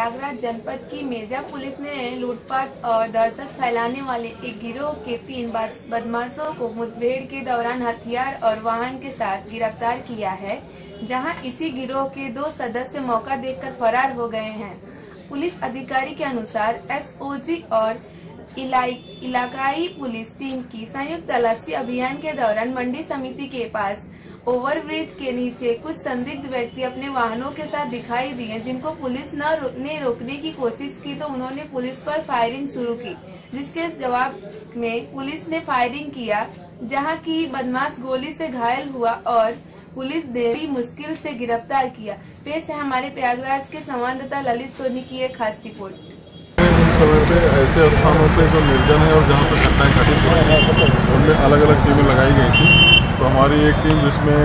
प्रयागराज जनपद की मेजा पुलिस ने लूटपाट और दहशत फैलाने वाले एक गिरोह के 3 बदमाशों को मुठभेड़ के दौरान हथियार और वाहन के साथ गिरफ्तार किया है, जहां इसी गिरोह के 2 सदस्य मौका देखकर फरार हो गए हैं। पुलिस अधिकारी के अनुसार एसओजी और इलाकाई पुलिस टीम की संयुक्त तलाशी अभियान के दौरान मंडी समिति के पास ओवरब्रिज के नीचे कुछ संदिग्ध व्यक्ति अपने वाहनों के साथ दिखाई दिए, जिनको पुलिस ने रोकने की कोशिश की तो उन्होंने पुलिस पर फायरिंग शुरू की, जिसके जवाब में पुलिस ने फायरिंग किया, जहां की बदमाश गोली से घायल हुआ और पुलिस देरी मुश्किल से गिरफ्तार किया। पेश है हमारे प्रयागराज के संवाददाता ललित सोनी की एक खास रिपोर्ट। ऐसे स्थानों पे जो निर्जन है और जहाँ पर घटनाएं घटित हुई हैं उनमें अलग अलग टीमें लगाई गई थी। तो हमारी एक टीम जिसमें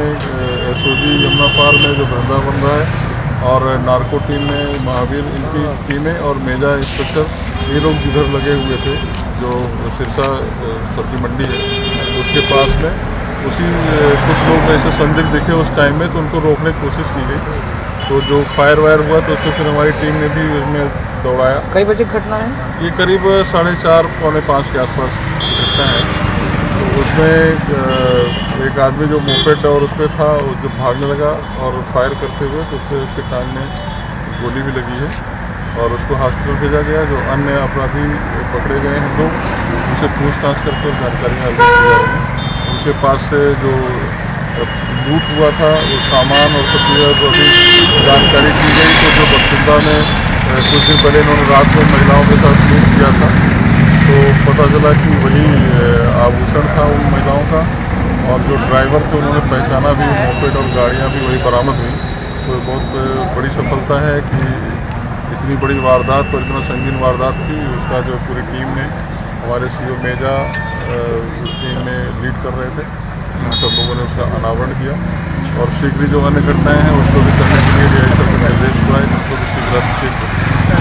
एसओजी यमुना पार में जो बखूंदा है और नार्को टीम में महावीर, इनकी टीमें और मेजा इंस्पेक्टर, ये लोग जिधर लगे हुए थे जो सिरसा सब्जी मंडी है उसके पास में, उसी कुछ लोग ऐसे संदिग्ध दिखे उस टाइम में, तो उनको रोकने की कोशिश की गई। तो जो फायर वायर हुआ तो उसको फिर हमारी टीम ने भी उसमें दौड़ाया। कई बजे घटना है? ये करीब 4:30 पौने 5 के आसपास घटना है। तो उसमें एक आदमी जो मोपेड और उस पर था जो भागने लगा और फायर करते हुए, तो उससे उसके कान में गोली भी लगी है और उसको हॉस्पिटल भेजा गया। जो अन्य अपराधी पकड़े गए हैं लोग, उनसे पूछताछ करके जानकारी हासिल की जा रही है। उनके पास से जो लूट हुआ था वो सामान और सब चीज़ें जानकारी दी गई। तो जो बखूंदा में कुछ दिन पहले इन्होंने रात को महिलाओं के साथ लूट किया था, तो पता चला कि वही आभूषण था उन महिलाओं का, और जो ड्राइवर थे उन्होंने पहचाना भी, मोपेड और गाड़ियाँ भी वही बरामद हुई। तो बहुत बड़ी सफलता है कि इतनी बड़ी वारदात और इतना संगीन वारदात थी। उसका जो पूरी टीम ने, हमारे CEO मेजा उस टीम में लीड कर रहे थे, सब लोगों ने उसका अनावरण किया और शीघ्र ही जो अन्य घटनाएँ हैं उसको भी करने के लिए निर्देश दिए गए हैं।